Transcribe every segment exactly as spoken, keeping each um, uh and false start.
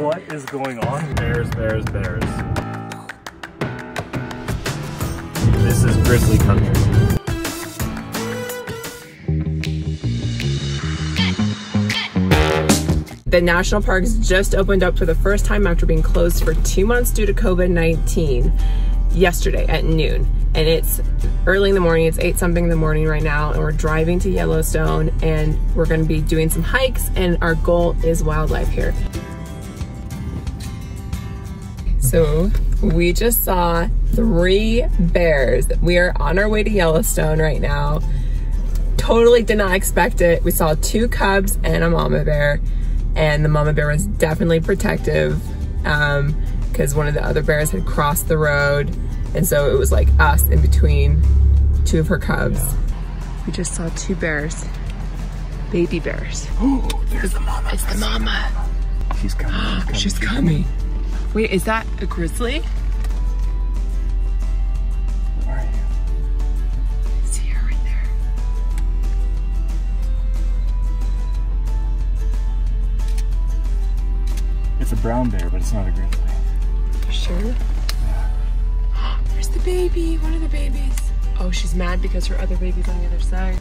What is going on? Bears, bears, bears. This is grizzly country. The national parks just opened up for the first time after being closed for two months due to COVID nineteen yesterday at noon. And it's early in the morning, it's eight something in the morning right now, and we're driving to Yellowstone and we're gonna be doing some hikes, and our goal is wildlife here. So we just saw three bears. We are on our way to Yellowstone right now. Totally did not expect it. We saw two cubs and a mama bear. And the mama bear was definitely protective because um, one of the other bears had crossed the road, and so it was like us in between two of her cubs. Yeah. We just saw two bears, baby bears. Oh, there's the mama. It's the mama. She's coming. She's coming. She's coming. Wait, is that a grizzly? Where are you? I see her right there. It's a brown bear, but it's not a grizzly. You sure? Yeah. There's the baby, one of the babies. Oh, she's mad because her other baby's on the other side.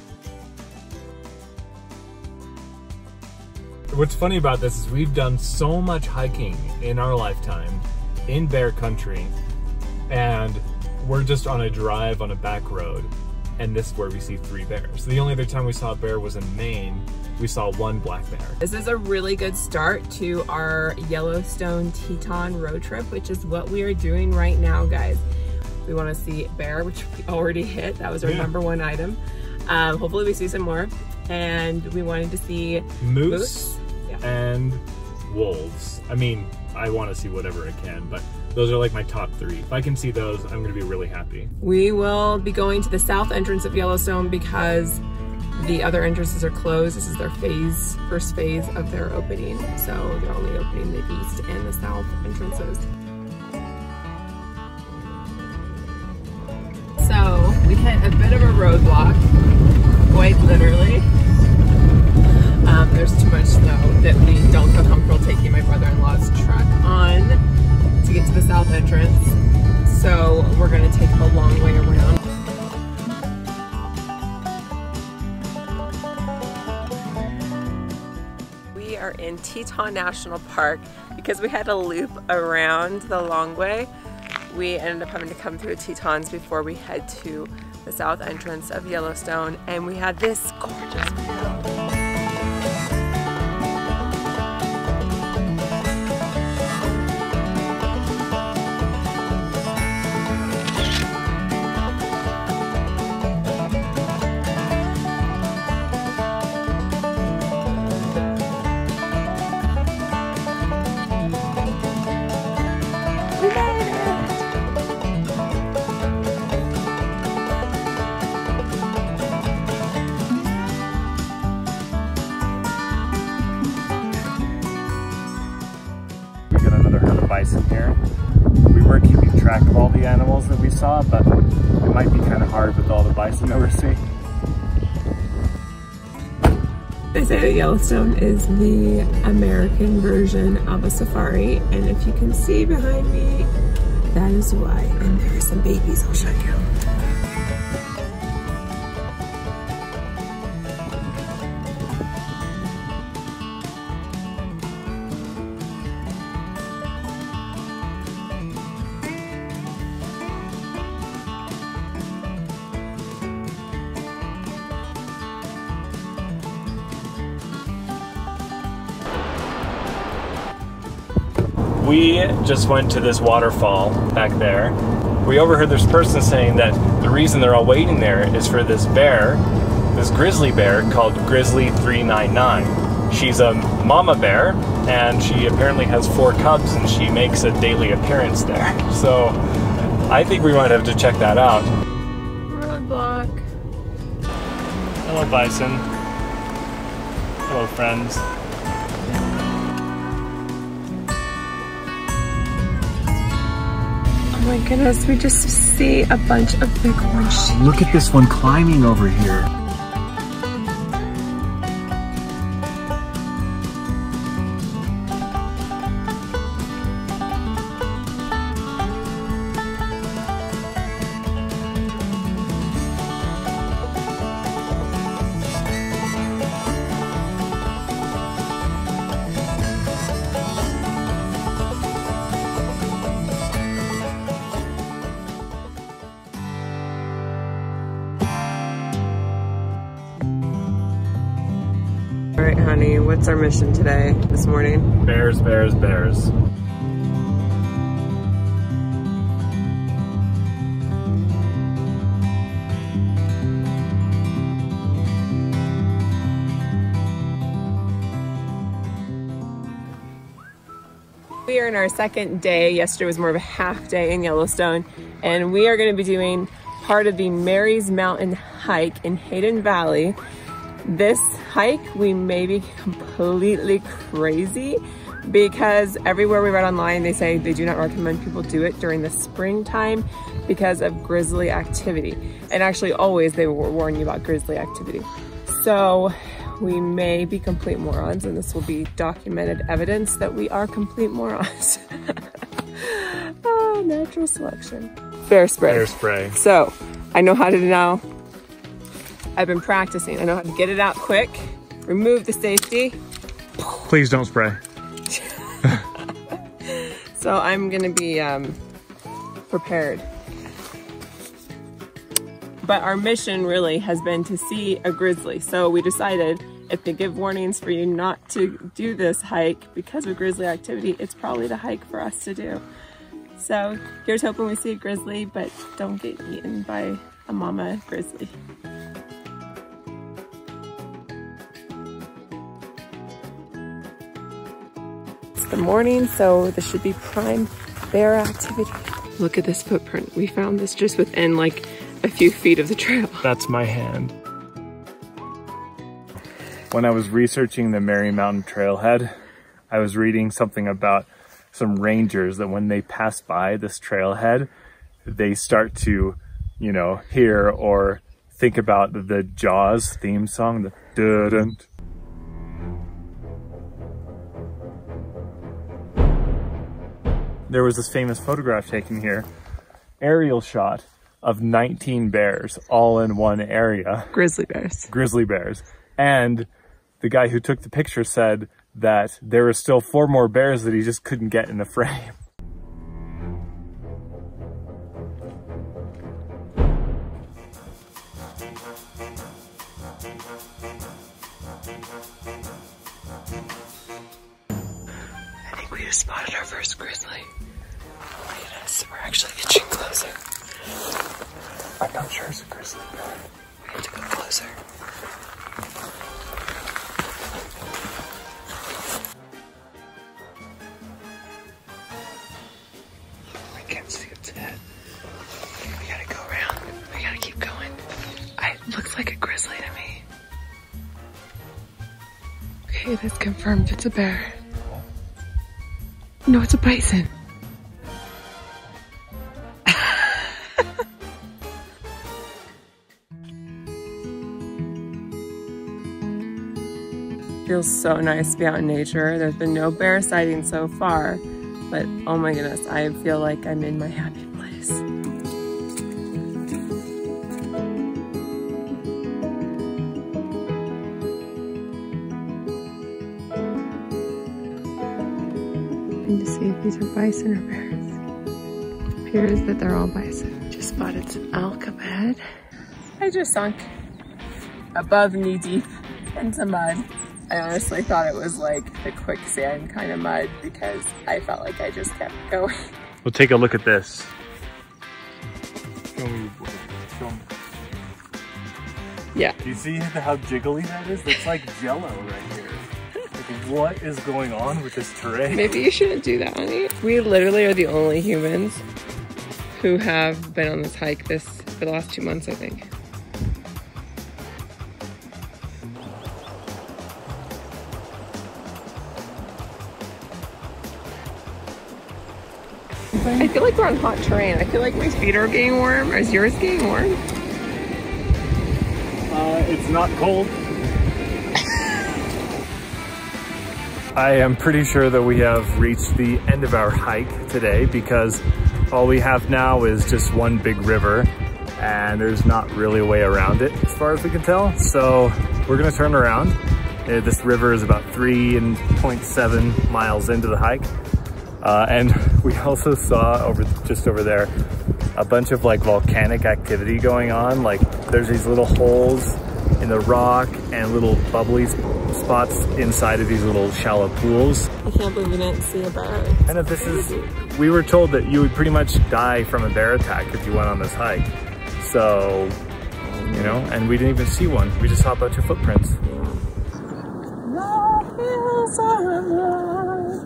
What's funny about this is we've done so much hiking in our lifetime in bear country, and we're just on a drive on a back road, and this is where we see three bears. The only other time we saw a bear was in Maine. We saw one black bear. This is a really good start to our Yellowstone Teton road trip, which is what we are doing right now, guys. We want to see bear, which we already hit. That was our yeah. number one item. Um, hopefully we see some more. And we wanted to see moose, moose. Yeah. and wolves. I mean, I want to see whatever I can, but those are like my top three. If I can see those, I'm going to be really happy. We will be going to the south entrance of Yellowstone because the other entrances are closed. This is their phase, first phase of their opening. So they're only opening the east and the south entrances. So we hit a bit of a roadblock, quite literally. Um, there's too much snow that we don't feel comfortable taking my brother-in-law's truck on to get to the south entrance. So we're gonna take a long way around. In Teton National Park, because we had to loop around the long way, we ended up having to come through the Tetons before we head to the south entrance of Yellowstone, and we had this gorgeous view. Bison here. We were keeping track of all the animals that we saw, but it might be kind of hard with all the bison that we're seeing. They say that Yellowstone is the American version of a safari, and if you can see behind me, that is why. And there are some babies, I'll show you. We just went to this waterfall back there. We overheard this person saying that the reason they're all waiting there is for this bear, this grizzly bear called Grizzly three ninety-nine. She's a mama bear, and she apparently has four cubs, and she makes a daily appearance there. So I think we might have to check that out. Roadblock. Hello, bison. Hello, friends. Oh my goodness, we just see a bunch of big ones. Look at this one climbing over here. Johnny, what's our mission today, this morning? Bears, bears, bears. We are in our second day. Yesterday was more of a half day in Yellowstone, and we are going to be doing part of the Mary Mountain hike in Hayden Valley. This hike, we may be completely crazy because everywhere we read online, they say they do not recommend people do it during the springtime because of grizzly activity. And actually always they warn you about grizzly activity. So we may be complete morons, and this will be documented evidence that we are complete morons. Oh, natural selection. Bear spray. Bear spray. So I know how to do now. I've been practicing. I know how to get it out quick, remove the safety. Please don't spray. So I'm gonna be um, prepared. But our mission really has been to see a grizzly. So we decided if they give warnings for you not to do this hike because of grizzly activity, it's probably the hike for us to do. So here's hoping we see a grizzly, but don't get eaten by a mama grizzly. The morning, so this should be prime bear activity. Look at this footprint. We found this just within like a few feet of the trail. That's my hand. When I was researching the Mary Mountain trailhead, I was reading something about some rangers that when they pass by this trailhead, they start to, you know, hear or think about the Jaws theme song, the dun-dun. There was this famous photograph taken here, aerial shot of nineteen bears all in one area. Grizzly bears. Grizzly bears. And the guy who took the picture said that there were still four more bears that he just couldn't get in the frame. I think we just spotted our first grizzly. We're actually getting closer. I'm not sure it's a grizzly bear. We have to go closer. I can't see its head. We gotta go around. We gotta keep going. I, it looks like a grizzly to me. Okay, that's confirmed. It's a bear. No, it's a bison. Feels so nice to be out in nature. There's been no bear sighting so far, but oh my goodness, I feel like I'm in my happy place. And to see if these are bison or bears. It appears that they're all bison. Just spotted some elk up ahead. I just sunk above knee deep into mud. I honestly thought it was like the quicksand kind of mud because I felt like I just kept going. We'll take a look at this. Yeah. Do you see how jiggly that is? That's like jello right here. Like, what is going on with this terrain? Maybe you shouldn't do that, honey. We literally are the only humans who have been on this hike this for the last two months, I think. I feel like we're on hot terrain. I feel like my feet are getting warm. Is yours getting warm? Uh, it's not cold. I am pretty sure that we have reached the end of our hike today because all we have now is just one big river and there's not really a way around it as far as we can tell. So we're gonna turn around. Uh, this river is about three point seven miles into the hike. Uh, and we also saw over just over there a bunch of like volcanic activity going on. Like there's these little holes in the rock and little bubbly spots inside of these little shallow pools. I can't believe you didn't see a bear. I know this is, we were told that you would pretty much die from a bear attack if you went on this hike. So, you know, and we didn't even see one. We just saw a bunch of footprints. The hills are alive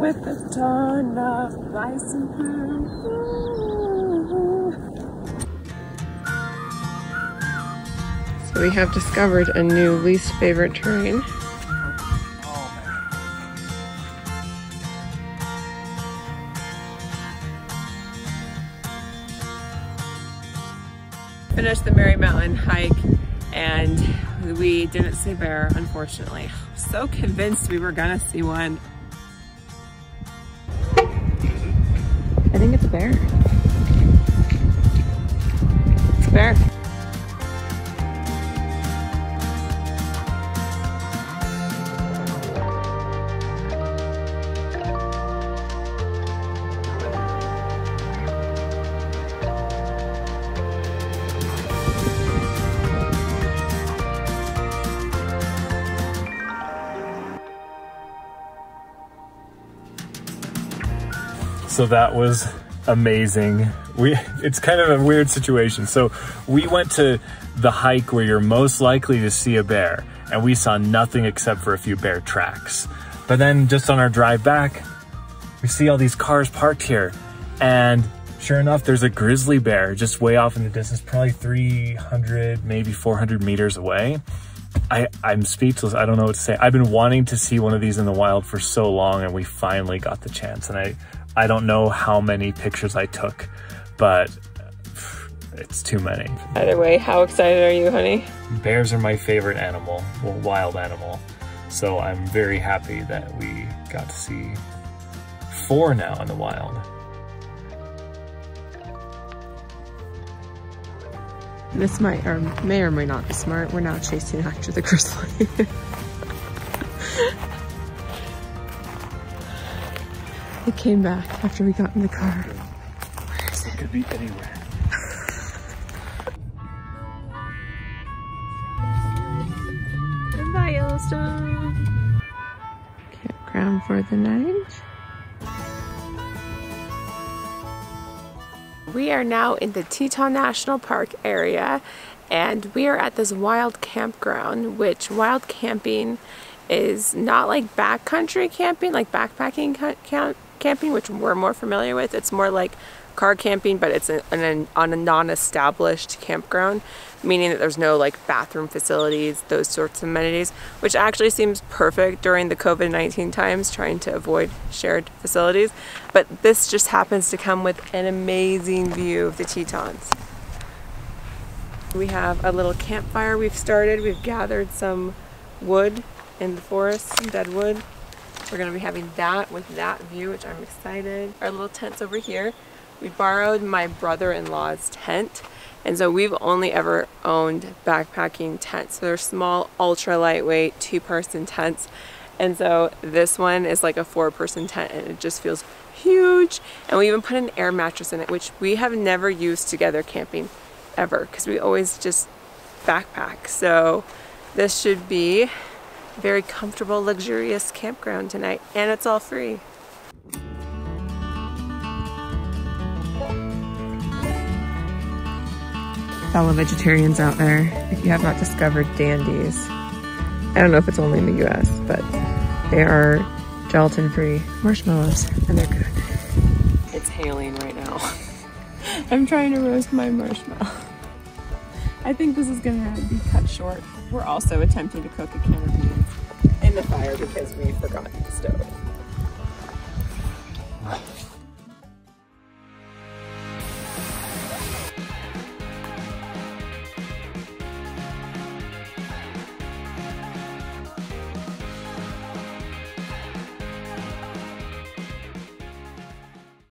with the turn of rice and food. So we have discovered a new least favorite terrain. Finished the Mary Mountain hike and we didn't see bear, unfortunately. I'm so convinced we were gonna see one. I think it's a bear. It's a bear. So that was amazing. We, it's kind of a weird situation. So we went to the hike where you're most likely to see a bear, and we saw nothing except for a few bear tracks. But then just on our drive back, we see all these cars parked here. And sure enough, there's a grizzly bear just way off in the distance, probably three hundred, maybe four hundred meters away. I, I'm speechless. I don't know what to say. I've been wanting to see one of these in the wild for so long, and we finally got the chance. And I, I don't know how many pictures I took, but it's too many. Either way, how excited are you, honey? Bears are my favorite animal, well, wild animal. So I'm very happy that we got to see four now in the wild. This might or may or may not be smart. We're now chasing after the grizzly. It came back after we got in the car. Where is it? It could be anywhere. Goodbye, Yellowstone. Campground for the night. We are now in the Teton National Park area, and we are at this wild campground, which wild camping is not like backcountry camping, like backpacking camp. camp camping, which we're more familiar with. It's more like car camping, but it's an, an, on a non-established campground, meaning that there's no like bathroom facilities, those sorts of amenities, which actually seems perfect during the COVID nineteen times, trying to avoid shared facilities. But this just happens to come with an amazing view of the Tetons. We have a little campfire we've started. We've gathered some wood in the forest, some dead wood. We're gonna be having that with that view, which I'm excited. Our little tent's over here. We borrowed my brother-in-law's tent, and so we've only ever owned backpacking tents. So they're small, ultra lightweight, two-person tents. And so this one is like a four-person tent, and it just feels huge. And we even put an air mattress in it, which we have never used together camping ever, because we always just backpack. So this should be very comfortable, luxurious campground tonight, and it's all free. Fellow vegetarians out there, if you have not discovered dandies, I don't know if it's only in the U S, but they are gelatin-free marshmallows, and they're good. It's hailing right now. I'm trying to roast my marshmallow. I think this is gonna be cut short. We're also attempting to cook a can of beans in the fire because we forgot the stove.